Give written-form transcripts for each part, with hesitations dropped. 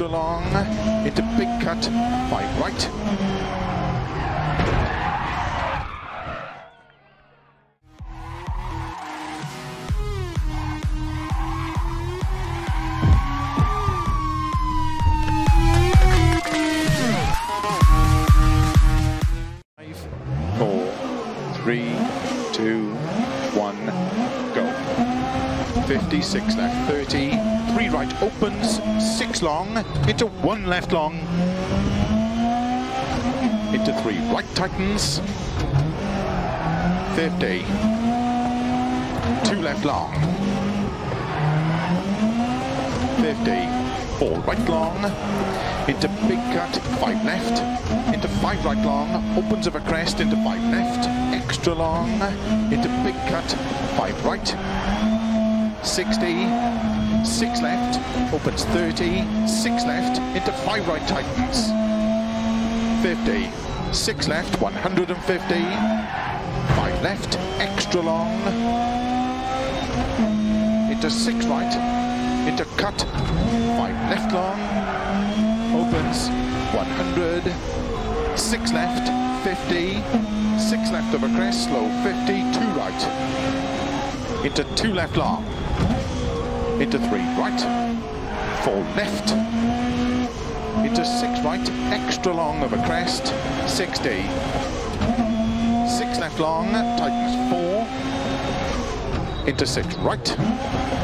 pushed along into big cut by Wright. Six left 30, three right opens, six long, into one left long, into three right tightens, 50, two left long, 50, four right long, into big cut, five left, into five right long, opens of a crest, into five left, extra long, into big cut, five right, 60, 6 left, opens 30, 6 left, into 5 right tightens, 50, 6 left, 150, 5 left, extra long, into 6 right, into cut, 5 left long, opens 100, 6 left, 50, 6 left of a crest, slow 50, 2 right, into 2 left long, into three right, four left, into six right, extra long of a crest, 60, six left long, tightens four, into six right,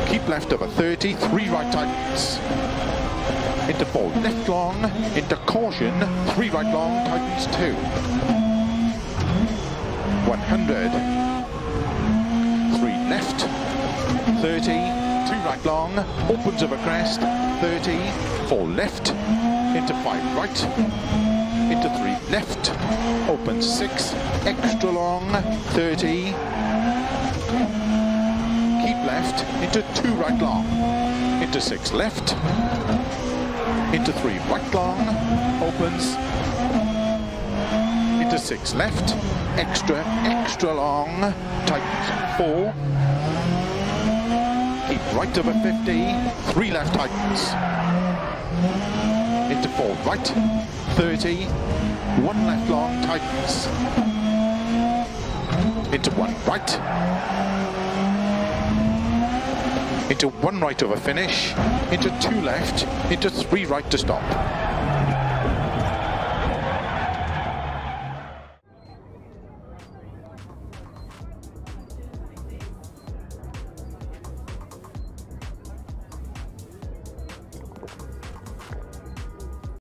keep left of a 30, three right tightens, into four left long, into caution, three right long, tightens two, 100, three left, 30, two right long, opens of a crest, 30, four left, into five right, into three left, opens six, extra long, 30, keep left, into two right long, into six left, into three right long, opens, into six left, extra, extra long, tightens four, keep right of a 50, three left tightens, into four right, 30, one left long tightens, into one right, into one right of a finish, into two left, into three right to stop.